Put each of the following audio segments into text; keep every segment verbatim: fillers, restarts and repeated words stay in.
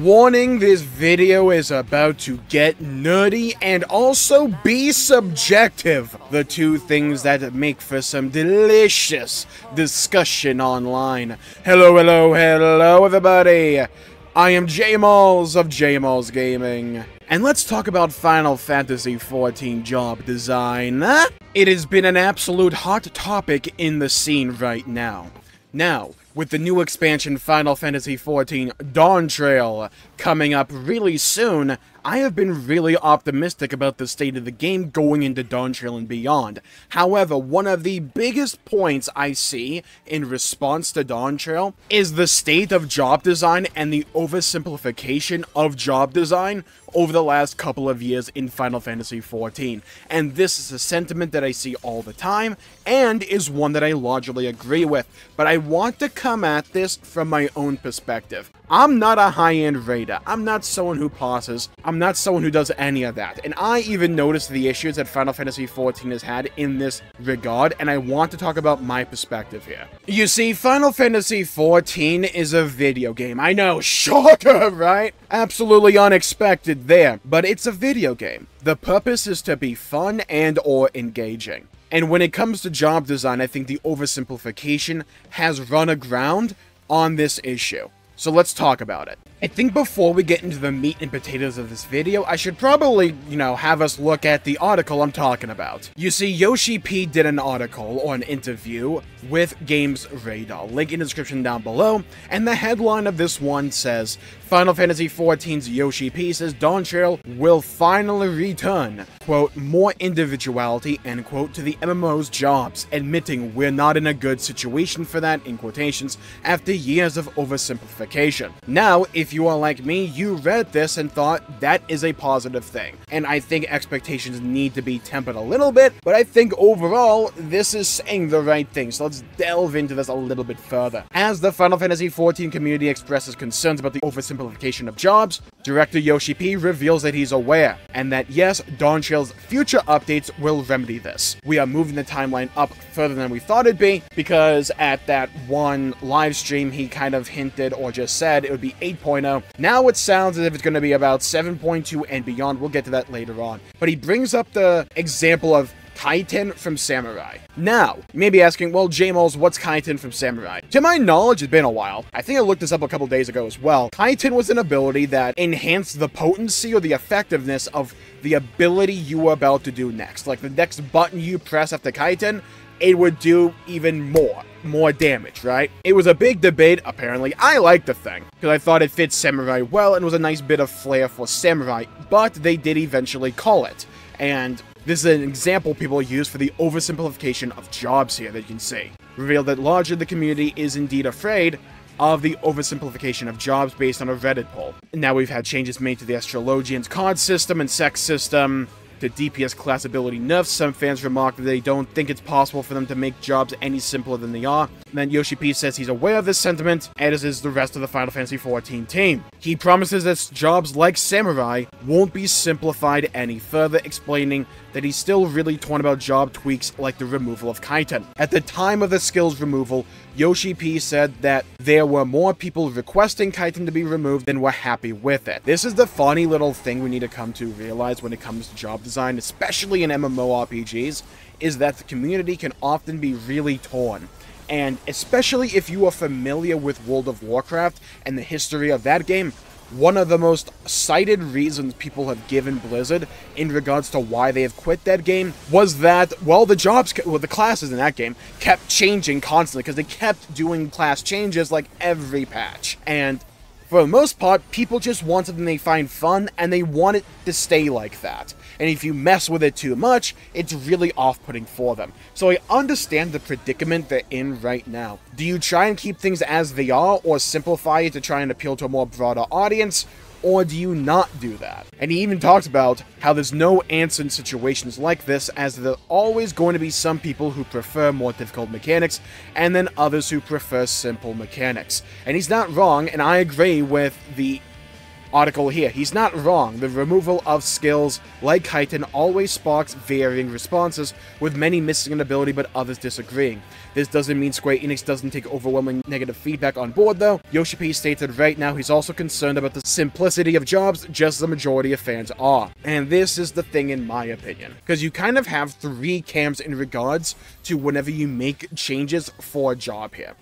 Warning, this video is about to get nerdy and also be subjective. The two things that make for some delicious discussion online. Hello, hello, hello everybody. I am JMulls of JMulls Gaming. And let's talk about Final Fantasy fourteen job design. It has been an absolute hot topic in the scene right now. Now, with the new expansion Final Fantasy fourteen Dawntrail coming up really soon, I have been really optimistic about the state of the game going into Dawntrail and beyond. However, one of the biggest points I see in response to Dawntrail is the state of job design and the oversimplification of job design over the last couple of years in Final Fantasy fourteen. And this is a sentiment that I see all the time, and is one that I largely agree with. But I want to come at this from my own perspective. I'm not a high-end raider. I'm not someone who passes. I'm not someone who does any of that, and I even noticed the issues that Final Fantasy fourteen has had in this regard, and I want to talk about my perspective here. You see, Final Fantasy fourteen is a video game. I know, shocker, right? Absolutely unexpected there, but it's a video game. The purpose is to be fun and or engaging. And when it comes to job design, I think the oversimplification has run aground on this issue. So let's talk about it. I think before we get into the meat and potatoes of this video, I should probably, you know, have us look at the article I'm talking about. You see, Yoshi P did an article, or an interview, with GamesRadar, link in the description down below, and the headline of this one says, Final Fantasy fourteen's Yoshi P says Dawntrail will finally return, quote, more individuality, end quote, to the M M O's jobs, admitting we're not in a good situation for that, in quotations, after years of oversimplification. Now, if If you are like me, you read this and thought that is a positive thing. And I think expectations need to be tempered a little bit, but I think overall, this is saying the right thing, so let's delve into this a little bit further. As the Final Fantasy fourteen community expresses concerns about the oversimplification of jobs, director Yoshi P reveals that he's aware, and that yes, Dawntrail's future updates will remedy this. We are moving the timeline up further than we thought it'd be, because at that one live stream, he kind of hinted or just said it would be eight point oh. Now it sounds as if it's going to be about seven point two and beyond. We'll get to that later on. But he brings up the example of Kaiten from Samurai. Now, you may be asking, well, JMulls, what's Kaiten from Samurai? To my knowledge, it's been a while. I think I looked this up a couple days ago as well. Kaiten was an ability that enhanced the potency or the effectiveness of the ability you were about to do next. Like the next button you press after Kaiten, it would do even more, more damage, right? It was a big debate, apparently. I liked the thing, because I thought it fit Samurai well and was a nice bit of flair for Samurai, but they did eventually call it. And this is an example people use for the oversimplification of jobs here that you can see. Revealed that largely the community is indeed afraid of the oversimplification of jobs based on a Reddit poll. Now we've had changes made to the Astrologian's card system and sex system. The D P S class ability nerfs, some fans remark that they don't think it's possible for them to make jobs any simpler than they are. And then Yoshi P says he's aware of this sentiment, as is the rest of the Final Fantasy fourteen team. He promises that jobs like Samurai won't be simplified any further, explaining that he's still really torn about job tweaks like the removal of Kaiten. At the time of the skills removal, Yoshi P said that there were more people requesting Kaiten to be removed than were happy with it. This is the funny little thing we need to come to realize when it comes to job design, especially in MMORPGs, is that the community can often be really torn. And especially if you are familiar with World of Warcraft and the history of that game, one of the most cited reasons people have given Blizzard in regards to why they have quit that game was that, well, the jobs, well, the classes in that game kept changing constantly because they kept doing class changes like every patch. And for the most part, people just want something they find fun and they want it to stay like that. And if you mess with it too much, it's really off-putting for them. So I understand the predicament they're in right now. Do you try and keep things as they are, or simplify it to try and appeal to a more broader audience, or do you not do that? And he even talks about how there's no answer in situations like this, as there's always going to be some people who prefer more difficult mechanics, and then others who prefer simple mechanics. And he's not wrong, and I agree with the article here. He's not wrong. The removal of skills like Kaiten always sparks varying responses, with many missing an ability but others disagreeing. This doesn't mean Square Enix doesn't take overwhelming negative feedback on board, though. Yoshi P stated right now he's also concerned about the simplicity of jobs, just as the majority of fans are. And this is the thing, in my opinion, because you kind of have three camps in regards to whenever you make changes for a job here.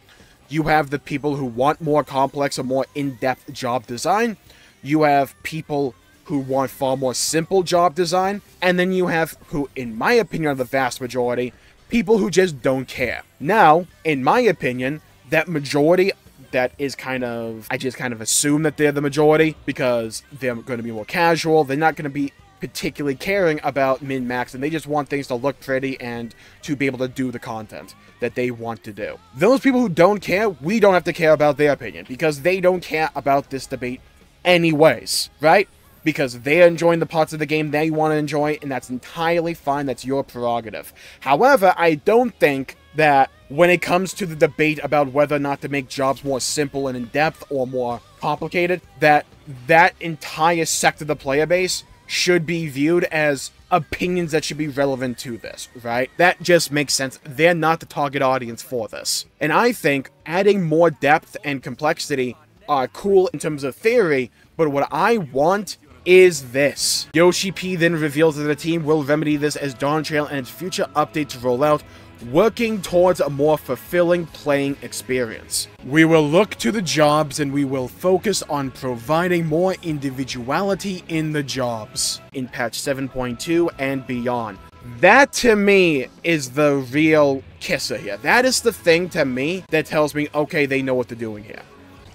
You have the people who want more complex or more in-depth job design. You have people who want far more simple job design. And then you have, who in my opinion are the vast majority, people who just don't care. Now, in my opinion, that majority that is kind of, I just kind of assume that they're the majority because they're going to be more casual. They're not going to be particularly caring about min-max, and they just want things to look pretty and to be able to do the content that they want to do. Those people who don't care, we don't have to care about their opinion because they don't care about this debate anyways, right? Because they're enjoying the parts of the game they want to enjoy, and that's entirely fine. That's your prerogative. However, I don't think that when it comes to the debate about whether or not to make jobs more simple and in-depth or more complicated, that that entire sector of the player base should be viewed as opinions that should be relevant to this, right? That just makes sense. They're not the target audience for this. And I think adding more depth and complexity are cool in terms of theory, but what I want is this. Yoshi P then reveals that the team will remedy this as Dawntrail and its future updates roll out, working towards a more fulfilling playing experience. We will look to the jobs and we will focus on providing more individuality in the jobs in patch seven point two and beyond. That to me is the real kisser here. That is the thing to me that tells me, okay, they know what they're doing here.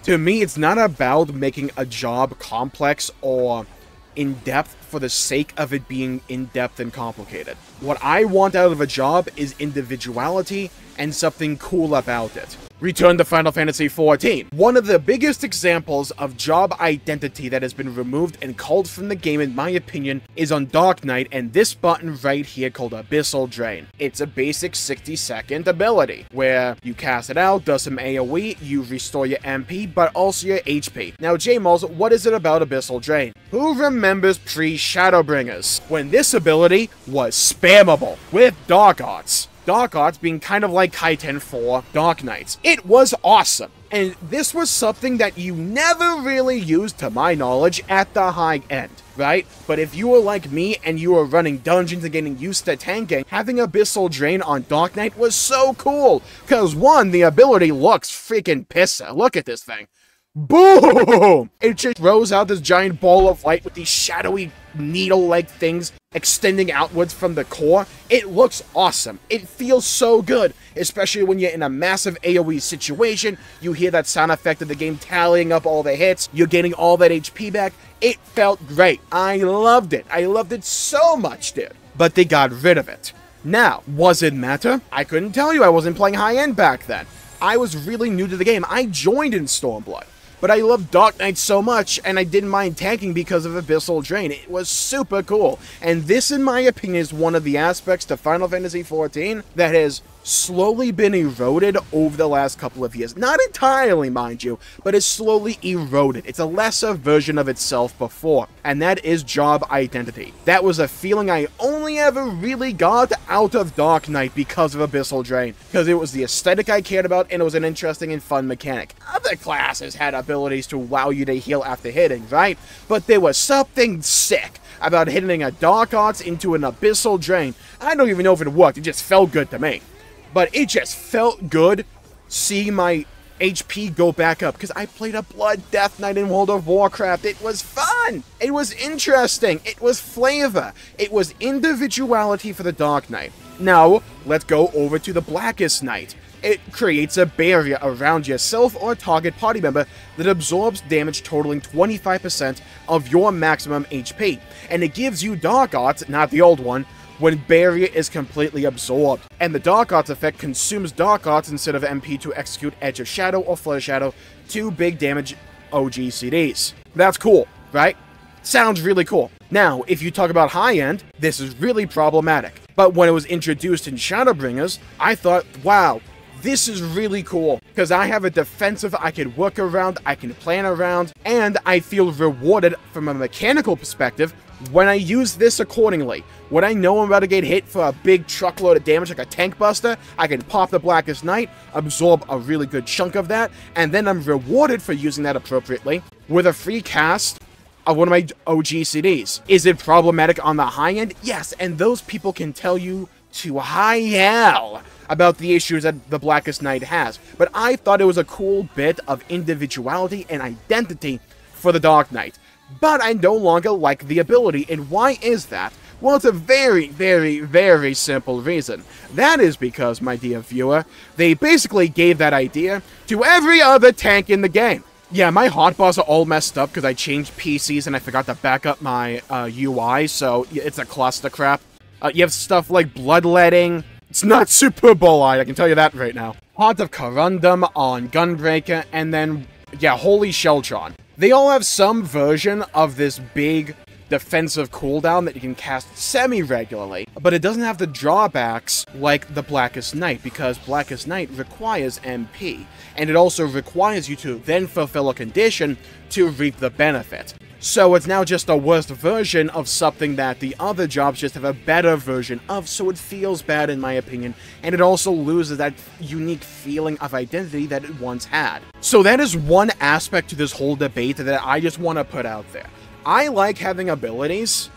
To me, it's not about making a job complex or in-depth for the sake of it being in-depth and complicated. What I want out of a job is individuality and something cool about it. Return to Final Fantasy fourteen. One of the biggest examples of job identity that has been removed and culled from the game, in my opinion, is on Dark Knight and this button right here called Abyssal Drain. It's a basic sixty second ability where you cast it out, does some AoE, you restore your M P, but also your H P. Now, JMulls, what is it about Abyssal Drain? Who remembers pre-Shadowbringers, when this ability was spammable with Dark Arts? Dark Arts being kind of like Kaiten for Dark Knights. It was awesome, and this was something that you never really used, to my knowledge, at the high end, right? But if you were like me and you were running dungeons and getting used to tanking, having Abyssal Drain on Dark Knight was so cool, because one, the ability looks freaking pisser. Look at this thing. Boom! It just throws out this giant ball of light with these shadowy needle-like things extending outwards from the core. It looks awesome. It feels so good, especially when you're in a massive AoE situation. You hear that sound effect of the game tallying up all the hits. You're getting all that H P back. It felt great. I loved it. I loved it so much, dude. But they got rid of it. Now, was it matter? I couldn't tell you. I wasn't playing high-end back then. I was really new to the game. I joined in Stormblood. But I loved Dark Knight so much, and I didn't mind tanking because of Abyssal Drain. It was super cool. And this, in my opinion, is one of the aspects to Final Fantasy fourteen that has slowly been eroded over the last couple of years. Not entirely, mind you, but it's slowly eroded. It's a lesser version of itself before, and that is job identity. That was a feeling I only ever really got out of Dark Knight because of Abyssal Drain, because it was the aesthetic I cared about, and it was an interesting and fun mechanic. Other classes had abilities to wow you to heal after hitting, right? But there was something sick about hitting a Dark Arts into an Abyssal Drain. I don't even know if it worked. It just felt good to me. But it just felt good seeing my H P go back up, because I played a Blood Death Knight in World of Warcraft. It was fun. It was interesting. It was flavor. It was individuality for the Dark Knight. Now, let's go over to the Blackest Knight. It creates a barrier around yourself or a target party member that absorbs damage totaling twenty-five percent of your maximum H P. And it gives you Dark Arts, not the old one, when barrier is completely absorbed. And the Dark Arts effect consumes Dark Arts instead of M P to execute Edge of Shadow or Flood of Shadow, two big damage O G C Ds. That's cool, right? Sounds really cool. Now, if you talk about high end, this is really problematic. But when it was introduced in Shadowbringers, I thought, wow, This is really cool because I have a defensive I can work around, I can plan around, and I feel rewarded from a mechanical perspective when I use this accordingly. When I know I'm about to get hit for a big truckload of damage like a tank buster, I can pop the Blackest Knight, absorb a really good chunk of that, and then I'm rewarded for using that appropriately with a free cast of one of my O G C Ds. Is it problematic on the high end? Yes, and those people can tell you to high hell about the issues that the Blackest Knight has. But I thought it was a cool bit of individuality and identity for the Dark Knight. But I no longer like the ability, and why is that? Well, it's a very, very, very simple reason. That is because, my dear viewer, they basically gave that idea to every other tank in the game. Yeah, my hotbars are all messed up because I changed P Cs and I forgot to back up my uh, U I, so it's a cluster crap. Uh, you have stuff like bloodletting. It's not Super Bowl I can tell you that right now. Heart of Corundum on Gunbreaker, and then, yeah, Holy Sheltron. They all have some version of this big defensive cooldown that you can cast semi-regularly, but it doesn't have the drawbacks like the Blackest Knight, because Blackest Knight requires M P, and it also requires you to then fulfill a condition to reap the benefit. So it's now just a worse version of something that the other jobs just have a better version of, so it feels bad in my opinion, and it also loses that unique feeling of identity that it once had. So that is one aspect to this whole debate that I just want to put out there. I like having abilities.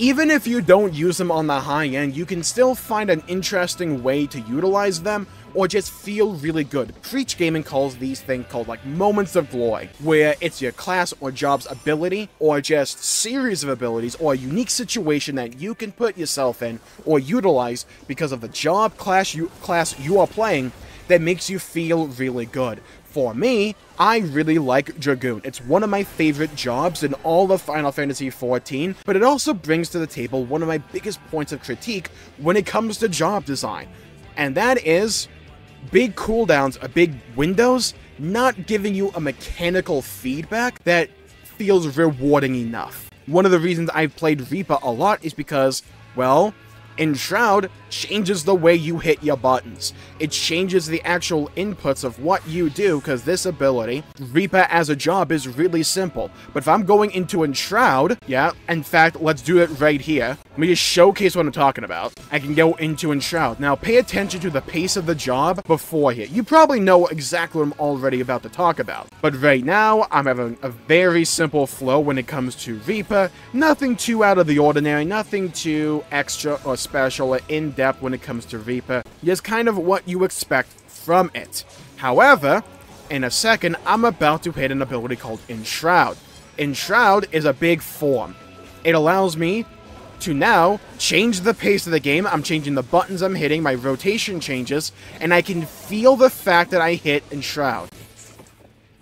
Even if you don't use them on the high end, you can still find an interesting way to utilize them or just feel really good. Preach Gaming calls these things called like moments of glory, where it's your class or job's ability or just series of abilities or a unique situation that you can put yourself in or utilize because of the job class you, class you are playing that makes you feel really good. For me, I really like Dragoon. It's one of my favorite jobs in all of Final Fantasy fourteen, but it also brings to the table one of my biggest points of critique when it comes to job design, and that is big cooldowns, a big windows, not giving you a mechanical feedback that feels rewarding enough. One of the reasons I've played Reaper a lot is because, well, Enshroud changes the way you hit your buttons. It changes the actual inputs of what you do, because this ability, Reaper as a job, is really simple. But if I'm going into Enshroud, yeah, in fact, let's do it right here. Let me just showcase what I'm talking about. I can go into Enshroud. Now, pay attention to the pace of the job before here. You probably know exactly what I'm already about to talk about. But right now, I'm having a very simple flow when it comes to Reaper. Nothing too out of the ordinary, nothing too extra or special or in-depth when it comes to Reaper. It's kind of what you expect from it. However, in a second, I'm about to hit an ability called Enshroud. Enshroud is a big form. It allows me to now change the pace of the game. I'm changing the buttons I'm hitting, my rotation changes, and I can feel the fact that I hit Enshroud.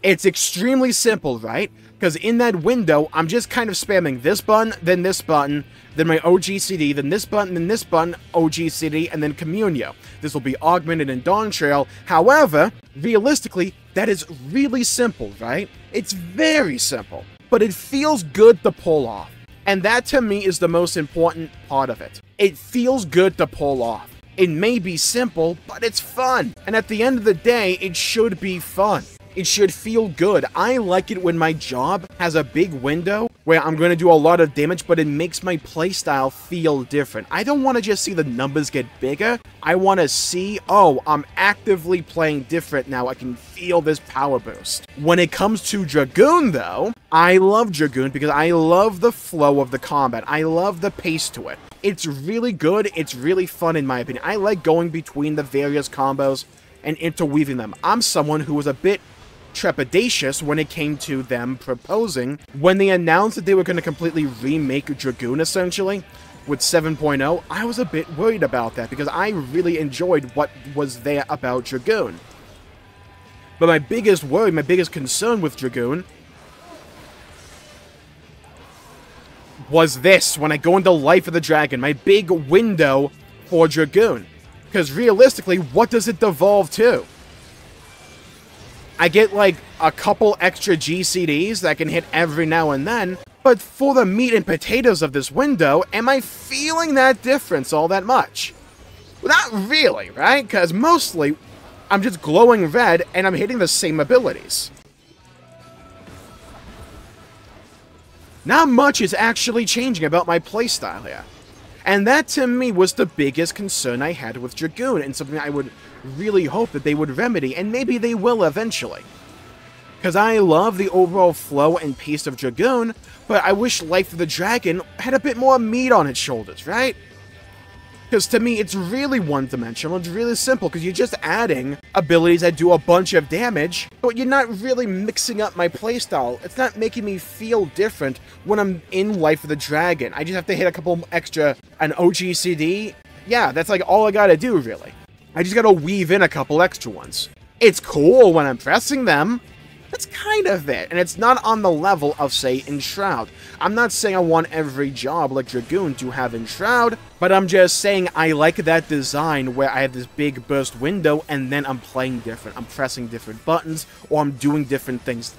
It's extremely simple, right? Because in that window, I'm just kind of spamming this button, then this button, then my O G C D, then this button, then this button, O G C D, and then Communio. This will be augmented in Dawntrail. However, realistically, that is really simple, right? It's very simple, but it feels good to pull off. And that, to me, is the most important part of it. It feels good to pull off. It may be simple, but it's fun. And at the end of the day, it should be fun. It should feel good. I like it when my job has a big window where I'm going to do a lot of damage, but it makes my playstyle feel different. I don't want to just see the numbers get bigger. I want to see, oh, I'm actively playing different now. I can feel this power boost. When it comes to Dragoon, though, I love Dragoon because I love the flow of the combat. I love the pace to it. It's really good. It's really fun, in my opinion. I like going between the various combos and interweaving them. I'm someone who was a bit trepidatious when it came to them proposing. When they announced that they were going to completely remake Dragoon, essentially, with seven point oh, I was a bit worried about that because I really enjoyed what was there about Dragoon. But my biggest worry, my biggest concern with Dragoon was this, when I go into Life of the Dragon, my big window for Dragoon. Because realistically, what does it devolve to? I get like a couple extra G C Ds that I can hit every now and then, but for the meat and potatoes of this window, am I feeling that difference all that much? Well, not really, right? Because mostly I'm just glowing red, and I'm hitting the same abilities. Not much is actually changing about my playstyle here. And that, to me, was the biggest concern I had with Dragoon, and something I would really hope that they would remedy, and maybe they will eventually. Because I love the overall flow and pace of Dragoon, but I wish Life of the Dragon had a bit more meat on its shoulders, right? Because to me, it's really one-dimensional, it's really simple, because you're just adding abilities that do a bunch of damage, but you're not really mixing up my playstyle. It's not making me feel different when I'm in Life of the Dragon. I just have to hit a couple extra, an O G C D. Yeah, that's like all I gotta do, really. I just gotta weave in a couple extra ones. It's cool when I'm pressing them. That's kind of it, and it's not on the level of, say, Enshroud. I'm not saying I want every job like Dragoon to have Enshroud, but I'm just saying I like that design where I have this big burst window and then I'm playing different. I'm pressing different buttons, or I'm doing different things.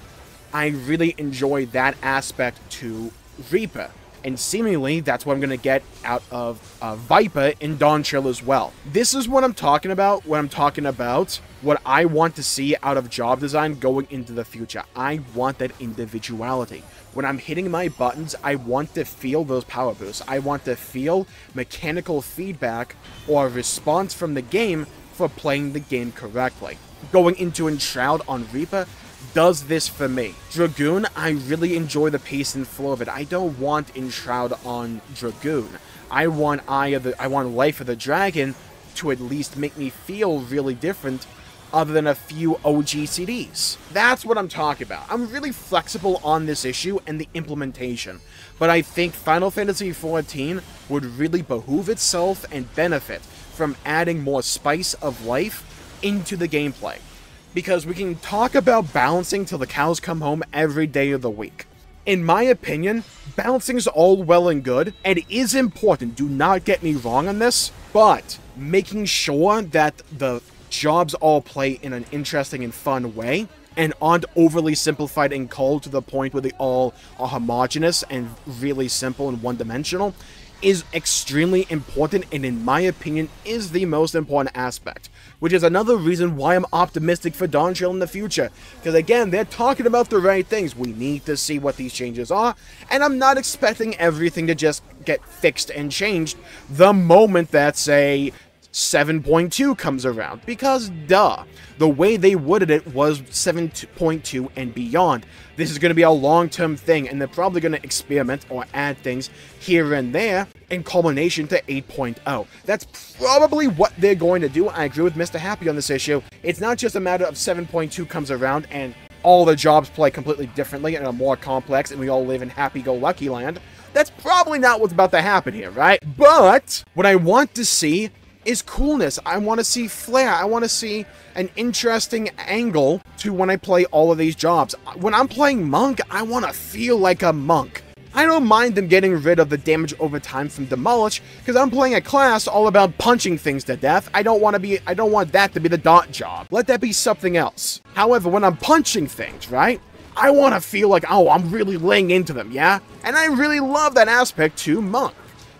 I really enjoy that aspect to Reaper, and seemingly that's what I'm going to get out of uh, Viper in Dawntrail as well. This is what I'm talking about when I'm talking about what I want to see out of job design going into the future. I want that individuality. When I'm hitting my buttons, I want to feel those power boosts. I want to feel mechanical feedback or response from the game for playing the game correctly. Going into Enshroud on Reaper does this for me. Dragoon, I really enjoy the pace and flow of it. I don't want Enshroud on Dragoon. I want Eye of the, I want Life of the Dragon to at least make me feel really different, other than a few O G C Ds. That's what I'm talking about. I'm really flexible on this issue and the implementation, but I think Final Fantasy fourteen would really behoove itself and benefit from adding more spice of life into the gameplay, because we can talk about balancing till the cows come home every day of the week. In my opinion, balancing's all well and good, and it is important, do not get me wrong on this, but making sure that the jobs all play in an interesting and fun way and aren't overly simplified and cold to the point where they all are homogenous and really simple and one-dimensional is extremely important, and in my opinion is the most important aspect, which is another reason why I'm optimistic for Dawntrail in the future, because again, they're talking about the right things. We need to see what these changes are, and I'm not expecting everything to just get fixed and changed the moment that, say, seven point two comes around, because duh, the way they worded it was seven point two and beyond. This is going to be a long-term thing, and they're probably going to experiment or add things here and there in culmination to eight point oh. That's probably what they're going to do. I agree with Mister Happy on this issue. It's not just a matter of seven point two comes around and all the jobs play completely differently and are more complex and we all live in happy-go-lucky land. That's probably not what's about to happen here, right? But what I want to see is coolness. I want to see flair. I want to see an interesting angle to when I play all of these jobs. When I'm playing Monk, I want to feel like a monk. I don't mind them getting rid of the damage over time from Demolish, because I'm playing a class all about punching things to death. I don't want to be, I don't want that to be the dot job. Let that be something else. However, when I'm punching things, right, I want to feel like, oh, I'm really laying into them, yeah? And I really love that aspect to Monk.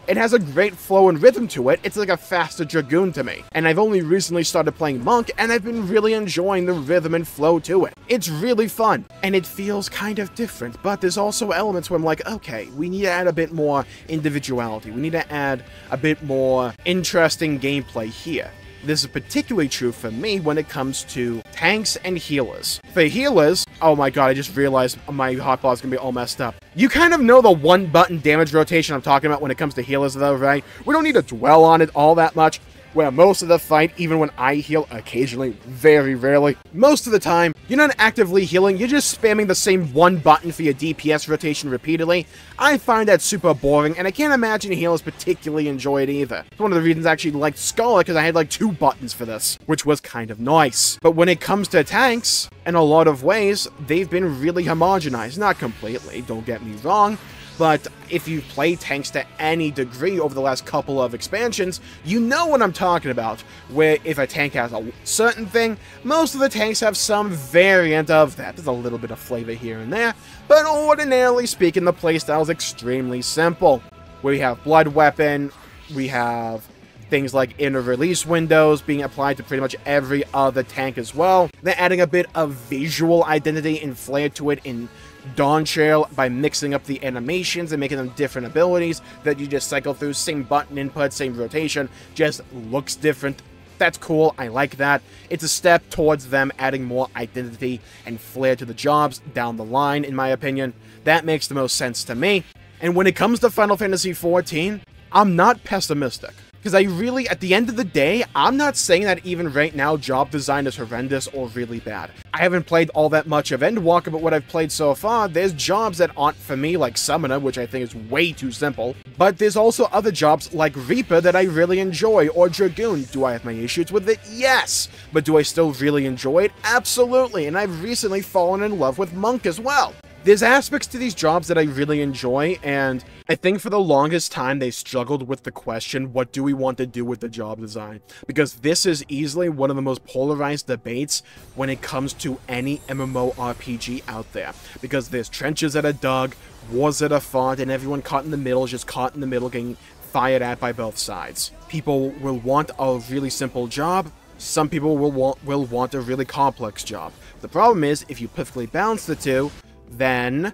It has a great flow and rhythm to it. It's like a faster Dragoon to me. And I've only recently started playing Monk, and I've been really enjoying the rhythm and flow to it. It's really fun, and it feels kind of different, but there's also elements where I'm like, okay, we need to add a bit more individuality. We need to add a bit more interesting gameplay here. This is particularly true for me when it comes to tanks and healers. For healers, oh my god, I just realized my hotbar is going to be all messed up. You kind of know the one-button damage rotation I'm talking about when it comes to healers though, right? We don't need to dwell on it all that much, where most of the fight, even when I heal occasionally, very rarely, most of the time, you're not actively healing, you're just spamming the same one button for your D P S rotation repeatedly. I find that super boring, and I can't imagine healers particularly enjoy it either. It's one of the reasons I actually liked Scholar, because I had like two buttons for this, which was kind of nice. But when it comes to tanks, in a lot of ways, they've been really homogenized. Not completely, don't get me wrong, but if you play tanks to any degree over the last couple of expansions, you know what I'm talking about, where if a tank has a certain thing, most of the tanks have some variant of that. There's a little bit of flavor here and there, but ordinarily speaking, the playstyle is extremely simple. We have Blood Weapon, we have things like inner release windows being applied to pretty much every other tank as well. They're adding a bit of visual identity and flair to it in Dawntrail by mixing up the animations and making them different abilities that you just cycle through. Same button input, same rotation, just looks different. That's cool. I like that. It's a step towards them adding more identity and flair to the jobs down the line, in my opinion. That makes the most sense to me. And when it comes to Final Fantasy fourteen, I'm not pessimistic. Because I really, at the end of the day, I'm not saying that even right now job design is horrendous or really bad. I haven't played all that much of Endwalker, but what I've played so far, there's jobs that aren't for me, like Summoner, which I think is way too simple. But there's also other jobs like Reaper that I really enjoy, or Dragoon. Do I have my issues with it? Yes! But do I still really enjoy it? Absolutely! And I've recently fallen in love with Monk as well. There's aspects to these jobs that I really enjoy, and I think for the longest time they struggled with the question, what do we want to do with the job design? Because this is easily one of the most polarized debates when it comes to any MMORPG out there. Because there's trenches that are dug, wars that are fought, and everyone caught in the middle is just caught in the middle getting fired at by both sides. People will want a really simple job. Some people will want, will want a really complex job. The problem is, if you perfectly balance the two, then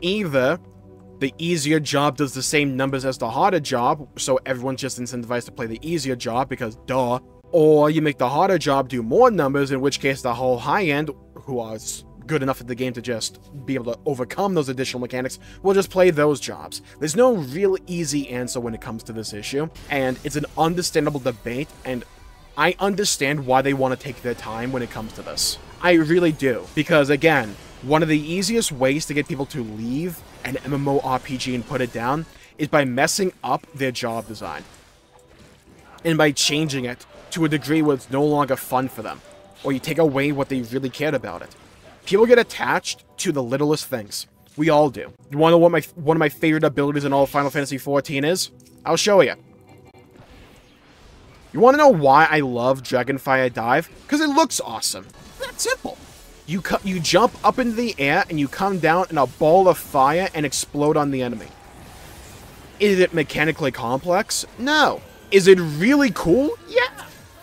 either the easier job does the same numbers as the harder job, so everyone's just incentivized to play the easier job because duh, or you make the harder job do more numbers, in which case the whole high end, who are good enough at the game to just be able to overcome those additional mechanics, will just play those jobs. There's no real easy answer when it comes to this issue, and it's an understandable debate, and I understand why they want to take their time when it comes to this. I really do, because again, one of the easiest ways to get people to leave an MMORPG and put it down is by messing up their job design and by changing it to a degree where it's no longer fun for them, or you take away what they really cared about it. People get attached to the littlest things. We all do. You want to know what my, one of my favorite abilities in all of Final Fantasy fourteen is? I'll show you. You want to know why I love Dragonfire Dive? Because it looks awesome. That's simple. You, you jump up into the air, and you come down in a ball of fire and explode on the enemy. Is it mechanically complex? No. Is it really cool? Yeah.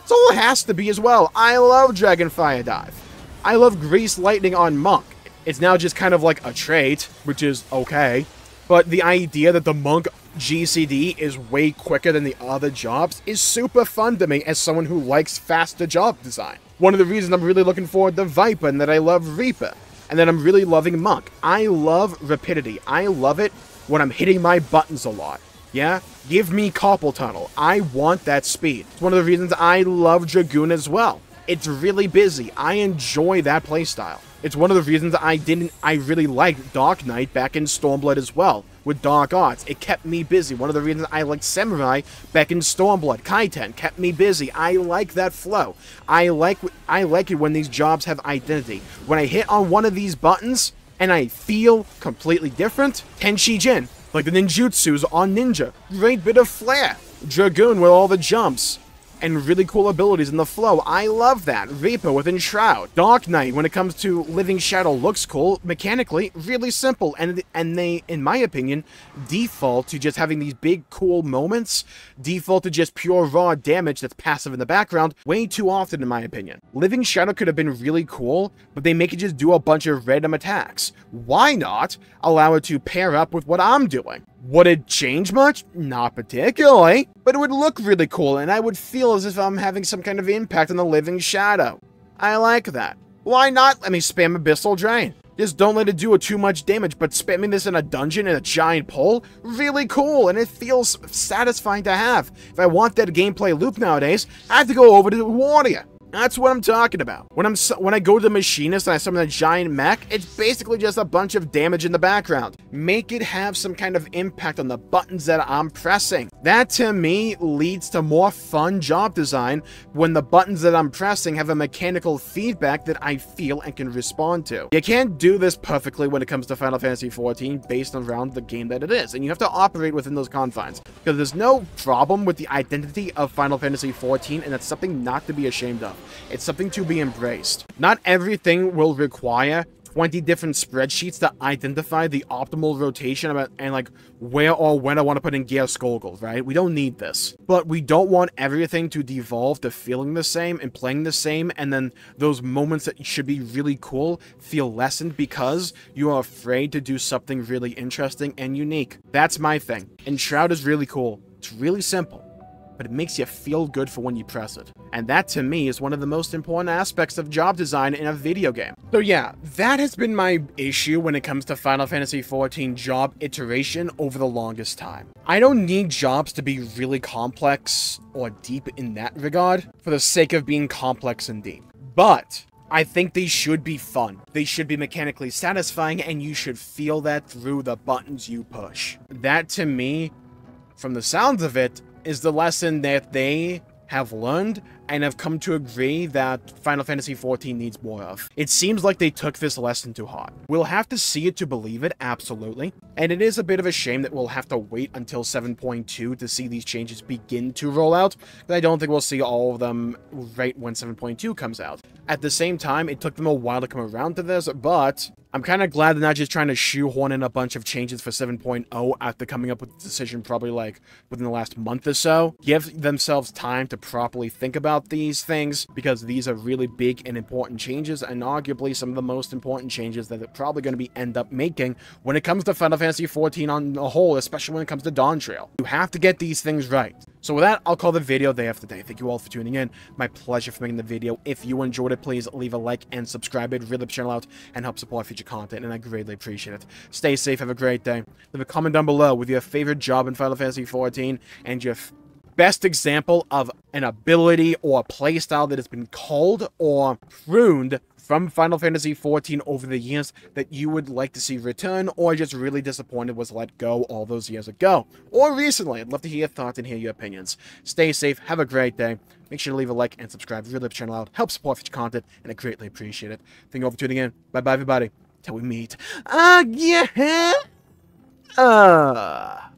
It's all it has to be as well. I love Dragonfire Dive. I love Grease Lightning on Monk. It's now just kind of like a trait, which is okay. But the idea that the Monk G C D is way quicker than the other jobs is super fun to me as someone who likes faster job design. One of the reasons I'm really looking forward to Viper, and that I love Reaper, and that I'm really loving Monk. I love rapidity. I love it when I'm hitting my buttons a lot. Yeah? Give me Carpal Tunnel. I want that speed. It's one of the reasons I love Dragoon as well. It's really busy. I enjoy that playstyle. It's one of the reasons I didn't, I really liked Dark Knight back in Stormblood as well, with Dark Arts. It kept me busy. One of the reasons I liked Samurai back in Stormblood. Kaiten kept me busy. I like that flow. I like, I like it when these jobs have identity. When I hit on one of these buttons and I feel completely different, Tenshi Jin, like the ninjutsus on Ninja. Great bit of flair. Dragoon with all the jumps and really cool abilities in the flow. I love that. Reaper with Enshroud. Dark Knight, when it comes to Living Shadow, looks cool. Mechanically, really simple. And, and they, in my opinion, default to just having these big, cool moments. Default to just pure raw damage that's passive in the background way too often, in my opinion. Living Shadow could have been really cool, but they make it just do a bunch of random attacks. Why not allow it to pair up with what I'm doing? Would it change much? Not particularly, but it would look really cool, and I would feel as if I'm having some kind of impact on the Living Shadow. I like that. Why not let me spam Abyssal Drain? Just don't let it do too much damage, but spamming this in a dungeon in a giant pole? Really cool, and it feels satisfying to have. If I want that gameplay loop nowadays, I have to go over to the warrior. That's what I'm talking about. When I'm when I go to the machinist and I summon a giant mech, it's basically just a bunch of damage in the background. Make it have some kind of impact on the buttons that I'm pressing. That to me leads to more fun job design when the buttons that I'm pressing have a mechanical feedback that I feel and can respond to. You can't do this perfectly when it comes to Final Fantasy fourteen based around the game that it is, and you have to operate within those confines, because there's no problem with the identity of Final Fantasy fourteen, and that's something not to be ashamed of. It's something to be embraced. Not everything will require twenty different spreadsheets to identify the optimal rotation about, and like where or when I want to put in Gear Skolgold, right? We don't need this. But we don't want everything to devolve to feeling the same and playing the same, and then those moments that should be really cool feel lessened because you are afraid to do something really interesting and unique. That's my thing. Enshroud is really cool. It's really simple, but it makes you feel good for when you press it. And that, to me, is one of the most important aspects of job design in a video game. So yeah, that has been my issue when it comes to Final Fantasy fourteen job iteration over the longest time. I don't need jobs to be really complex or deep in that regard, for the sake of being complex and deep. But I think they should be fun. They should be mechanically satisfying, and you should feel that through the buttons you push. That, to me, from the sounds of it, is the lesson that they have learned and have come to agree that Final Fantasy fourteen needs more of. It seems like they took this lesson to heart. We'll have to see it to believe it, absolutely. And it is a bit of a shame that we'll have to wait until seven point two to see these changes begin to roll out, but I don't think we'll see all of them right when seven point two comes out. At the same time, it took them a while to come around to this, but I'm kind of glad they're not just trying to shoehorn in a bunch of changes for seven point oh after coming up with the decision probably like within the last month or so. Give themselves time to properly think about these things, because these are really big and important changes, and arguably some of the most important changes that they're probably going to be end up making when it comes to Final Fantasy fourteen on the whole, especially when it comes to Dawntrail. You have to get these things right. So with that, I'll call the video day after day. Thank you all for tuning in. My pleasure for making the video. If you enjoyed it, please leave a like and subscribe. It really helps the channel out and help support future content, and I greatly appreciate it. Stay safe. Have a great day. Leave a comment down below with your favorite job in Final Fantasy fourteen and your best example of an ability or playstyle that has been culled or pruned from Final Fantasy fourteen over the years that you would like to see return, or just really disappointed was let go all those years ago, or recently. I'd love to hear your thoughts and hear your opinions. Stay safe, have a great day. Make sure to leave a like and subscribe. Really helps the channel out, help support future content, and I greatly appreciate it. Thank you all for tuning in. Bye-bye, everybody. Till we meet. Uh, yeah. Uh...